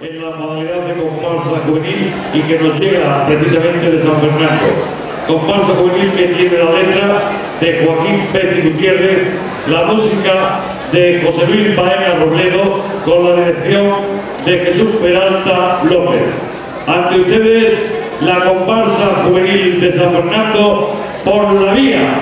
en la modalidad de comparsa juvenil y que nos llega precisamente de San Fernando. Comparsa juvenil que tiene la letra de Joaquín Pecci Gutiérrez, la música de José Luis Baena Robledo con la dirección de Jesús Peralta López. Ante ustedes, la comparsa juvenil de San Fernando, Por la Vía.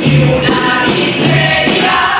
Y una miseria.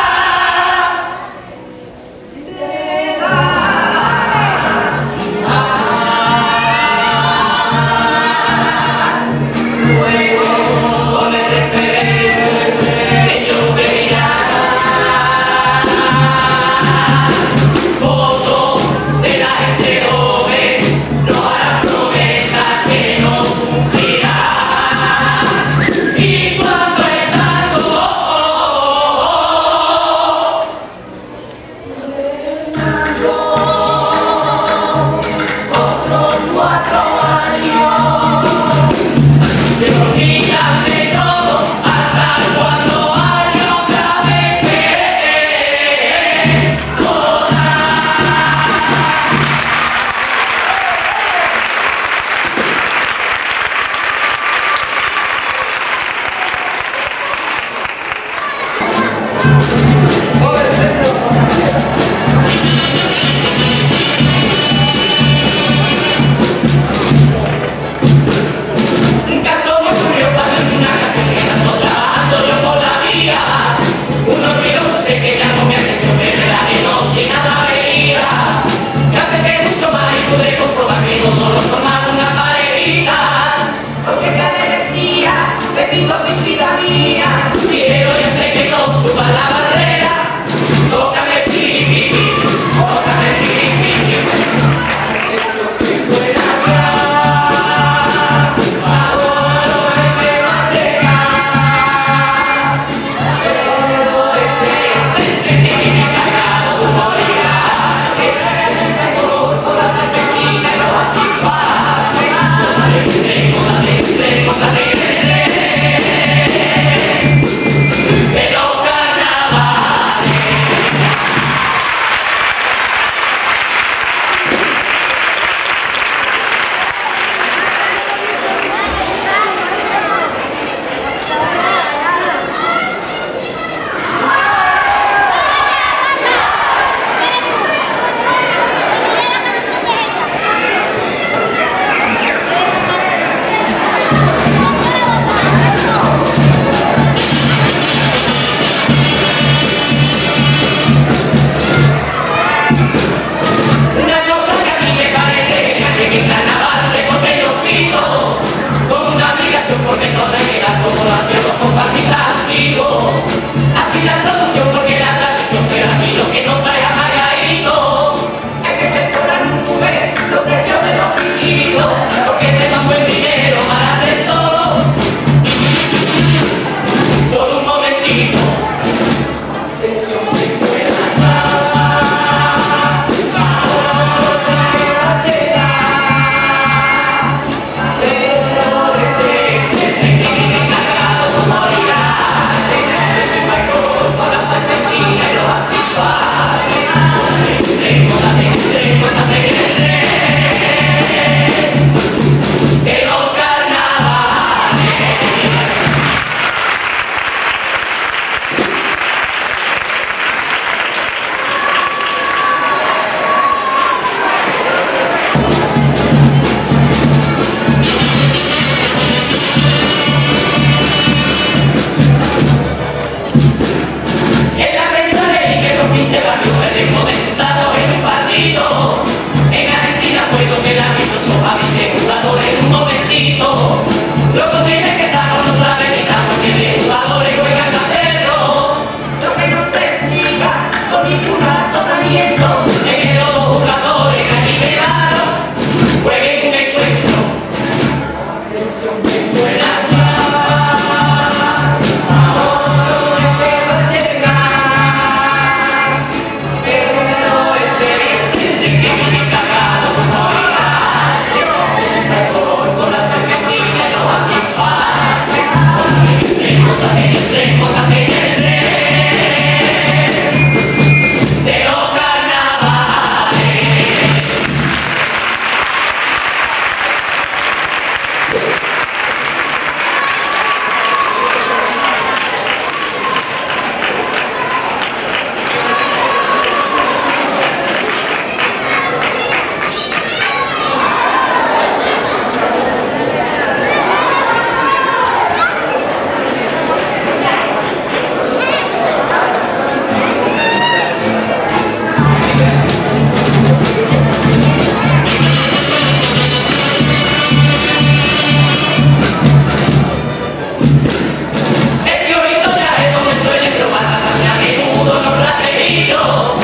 querido,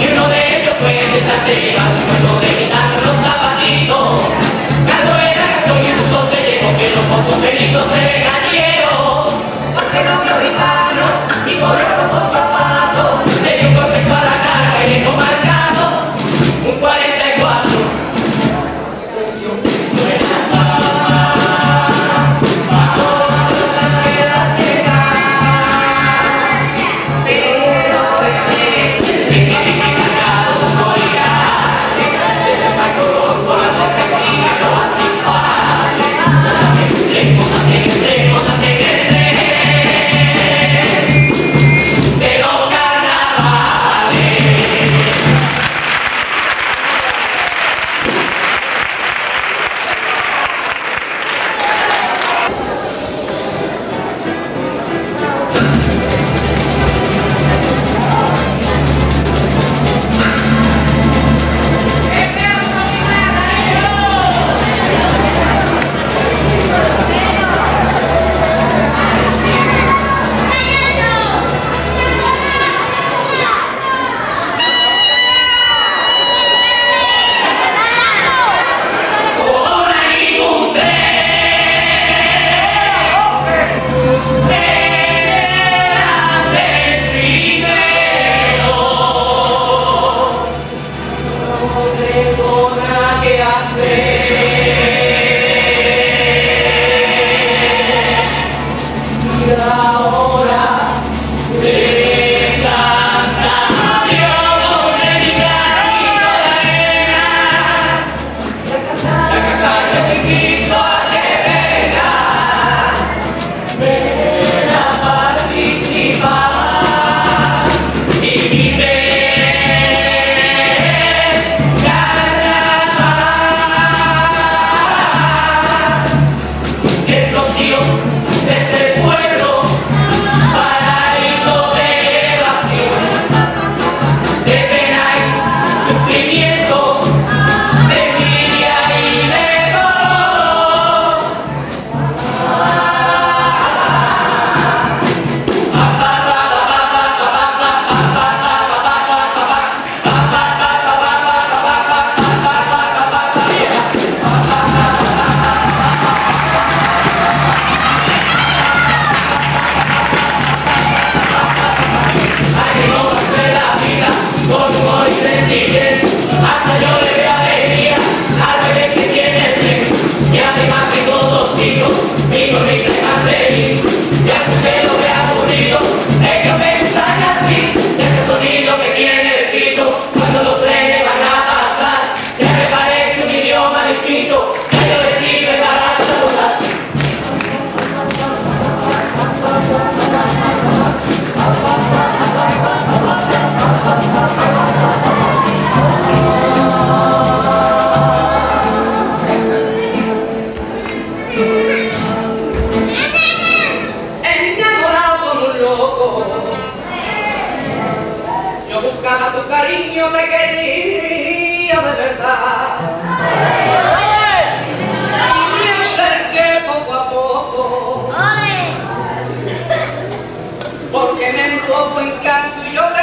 y uno de ellos fue el que está llevando un puesto de guitarra en los zapatitos. Cuando era que soy un susto se llegó que los pocos pelitos se le cayeron, porque no vio gitano y corrió como zapato, le dio un contexto a la carga y dejó marcado un 44. Porque me enfoco en canto y yo te